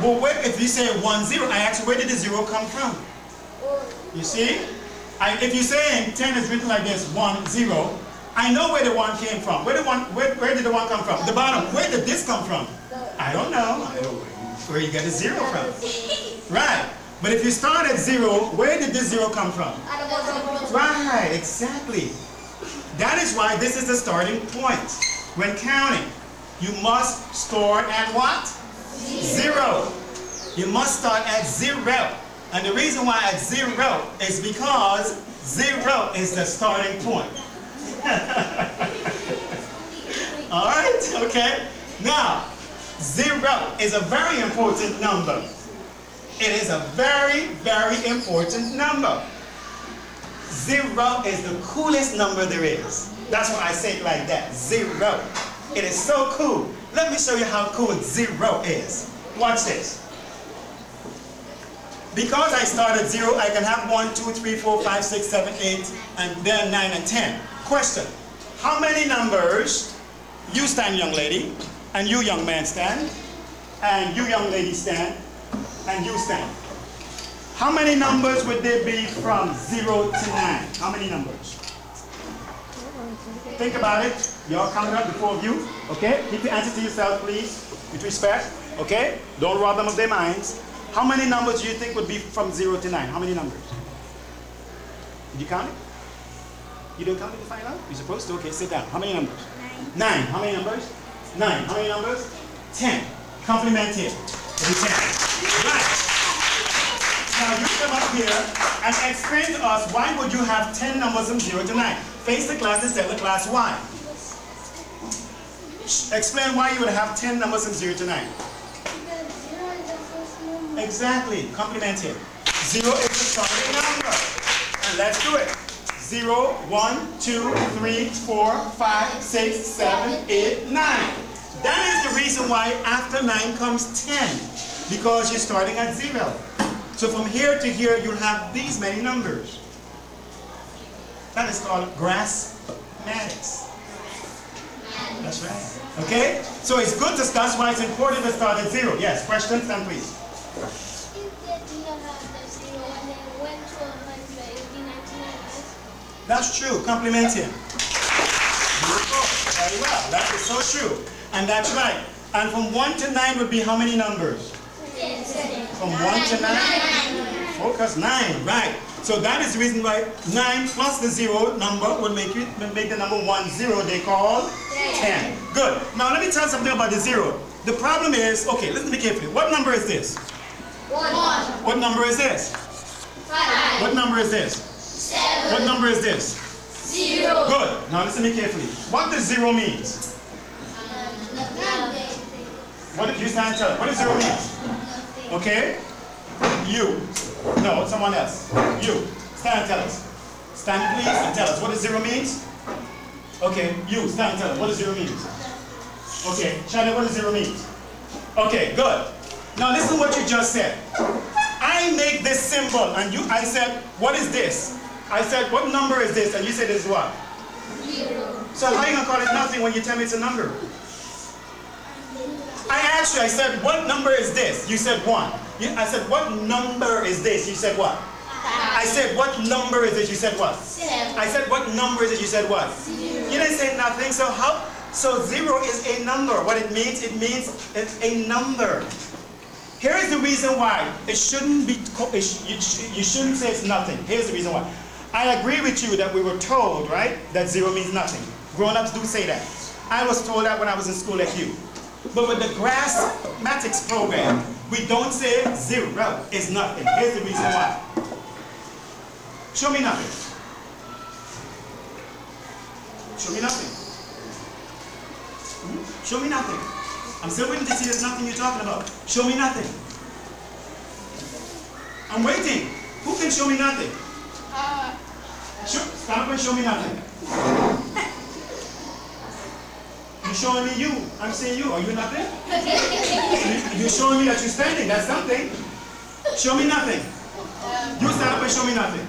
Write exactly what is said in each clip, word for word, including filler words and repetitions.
But wait, if you say one zero, I asked where did the zero come from? You see? I, if you say ten is written like this, one zero, I know where the one came from. Where the one? Where, where did the one come from? The bottom. Where did this come from? I don't know. I don't know where you get a zero from. Right. But if you start at zero, where did this zero come from? Right. Exactly. That is why this is the starting point. When counting, you must start at what? Zero. You must start at zero. And the reason why at zero is because zero is the starting point. All right, okay. Now, zero is a very important number. It is a very, very important number. Zero is the coolest number there is. That's why I say it like that, zero. It is so cool. Let me show you how cool zero is. Watch this. Because I start at zero, I can have one, two, three, four, five, six, seven, eight, and then nine and ten. Question, how many numbers, you stand, young lady, and you, young man, stand, and you, young lady, stand, and you stand. How many numbers would there be from zero to nine? How many numbers? Think about it. You're coming up, the four of you, okay? Keep the answer to yourself, please, with respect, okay? Don't rob them of their minds. How many numbers do you think would be from zero to nine? How many numbers? Did you count it? You don't count it to find out? You're supposed to? Okay, sit down. How many numbers? Nine. Nine. How many numbers? Nine. How many numbers? Ten. Compliment here. Ten. Right. Now you come up here and explain to us why would you have ten numbers from zero to nine? Face the class and tell the class why. Explain why you would have ten numbers from zero to nine. Exactly. Compliment him. Zero is the starting number. And let's do it. Zero, one, two, three, four, five, six, seven, eight, nine. That is the reason why after nine comes ten. Because you're starting at zero. So from here to here, you'll have these many numbers. That is called Graspmatyx. That's right. Okay? So it's good to start. That's why it's important to start at zero. Yes, questions then, please. If you get the number after zero and then one, twelve, one hundred, it'd be nineteen hundred. That's true. Compliment him. Very well. That is so true. And that's right. And from one to nine would be how many numbers? Yes. From one to nine? Focus. nine. Right. So that is the reason why nine plus the zero number would make, you, would make the number one, zero. They call ten. Good. Now let me tell you something about the zero. The problem is, okay, listen to me carefully. What number is this? One. What number is this? Five. What number is this? Seven. What number is this? Zero. Good. Now listen to me carefully. What does zero mean? Um, nothing. What did you stand tell? What does zero mean? Nothing. Okay? You. No, someone else. You. Stand and tell us. Stand please and tell us. What does zero mean? Okay. You. Stand and tell us. What does zero mean? Okay. Shana, what does zero mean? Okay, good. Now listen to what you just said. I make this symbol and you, I said, what is this? I said, what number is this? And you said it's what? Zero. So how are you going to call it nothing when you tell me it's a number? I asked you, I said, what number is this? You said one. I said, what number is this? You said what? Five. I said, what number is this? You said what? Seven. I said, what number is it? You said what? Zero. You didn't say nothing, so how? So zero is a number. What it means, it means it's a number. Here is the reason why it shouldn't be, it sh you, sh you shouldn't say it's nothing. Here's the reason why. I agree with you that we were told, right, that zero means nothing. Grown-ups do say that. I was told that when I was in school at U. But with the Graspmatyx program, we don't say zero is nothing. Here's the reason why. Show me nothing. Show me nothing. Show me nothing. I'm still waiting to see there's nothing you're talking about. Show me nothing. I'm waiting. Who can show me nothing? Uh, show, stop and show me nothing. You're showing me you. I'm saying you. Are you nothing? You're showing me that you're standing. That's something. Show me nothing. You stand up and show me nothing.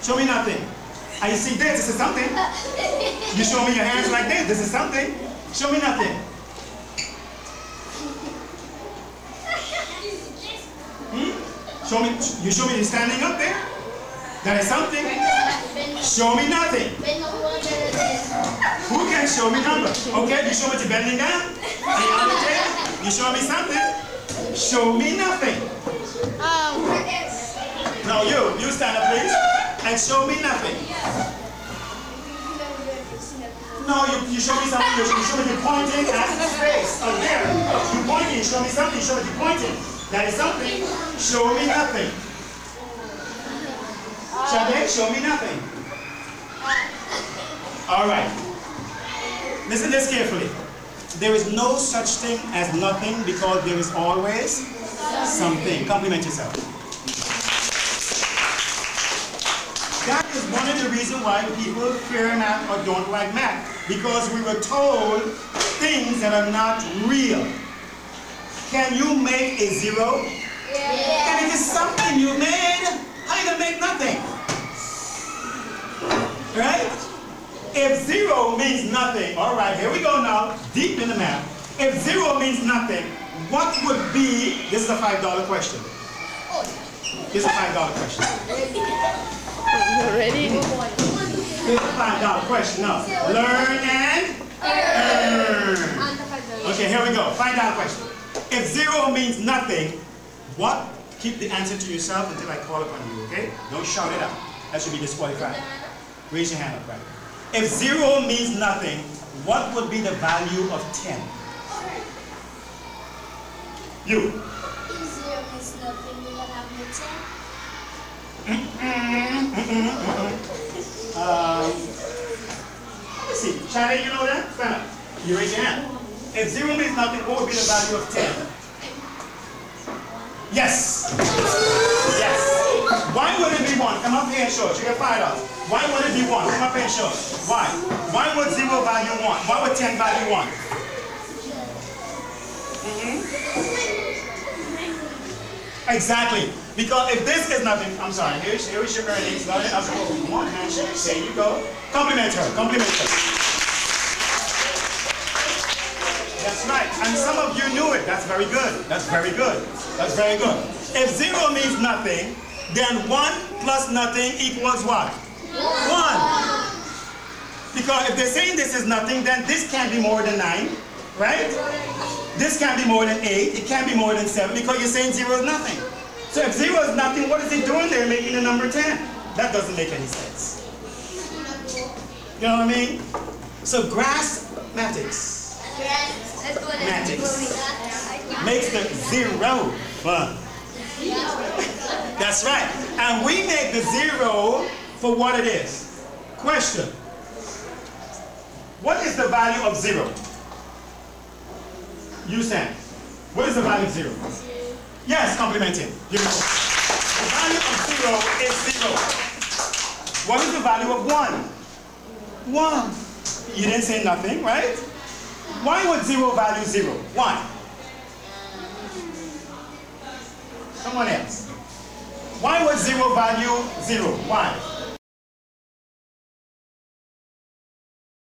Show me nothing. I see this. This is something. You show me your hands like this. This is something. Show me nothing. Show me, you show me standing up there. That is something. Show me nothing. Who can show me numbers? Okay, you show me to bending down. You show me something. Show me nothing. No, you. You stand up, please. And show me nothing. No, you, you show me something. You show me you're pointing at space. Up there. You're pointing. You show me something. You show me you're pointing. That is something. Show me nothing. Shade, show me nothing. Alright. Listen to this carefully. There is no such thing as nothing because there is always something. Compliment yourself. That is one of the reasons why people fear math or don't like math. Because we were told things that are not real. Can you make a zero? Yeah. And it is something you made, how you gonna make nothing? Right? If zero means nothing, all right, here we go now, deep in the math. If zero means nothing, what would be, this is a five dollar question. This is a five dollar question. Are you ready? This is a five dollar question, no. Learn and earn. Okay, here we go, five dollar question. If zero means nothing, what? Keep the answer to yourself until I call upon you, okay? Don't shout it out. That should be disqualified. Raise your hand up, right? If zero means nothing, what would be the value of ten? You. If zero means nothing, we will have no ten. Mm-mm, mm-mm, mm-mm. Uh, let me see. Shadi, you know that? Stand up. You raise your hand. If zero means nothing, what would be the value of ten? Yes. Yes. Why would it be one? Come up here and show us. You get fired off. Why would it be one? Come up here and show us. Why? Why would zero value one? Why would ten value one? Mm-hmm. Exactly. Because if this is nothing, I'm sorry. Here we shook her knees. I'm supposed to one handshake. There you go. Compliment her. Compliment her. That's right, and some of you knew it. That's very good. That's very good. That's very good. If zero means nothing, then one plus nothing equals what? One. Because if they're saying this is nothing, then this can be more than nine, right? This can be more than eight. It can be more than seven because you're saying zero is nothing. So if zero is nothing, what is it doing there making the number ten? That doesn't make any sense. You know what I mean? So Graspmatyx. Graspmatyx makes the zero fun. That's right. And we make the zero for what it is. Question. What is the value of zero? You stand. What is the value of zero? Yes, compliment him. Beautiful. The value of zero is zero. What is the value of one? one. You didn't say nothing, right? Why would zero value zero? One. Someone else. Why would zero value zero? Why?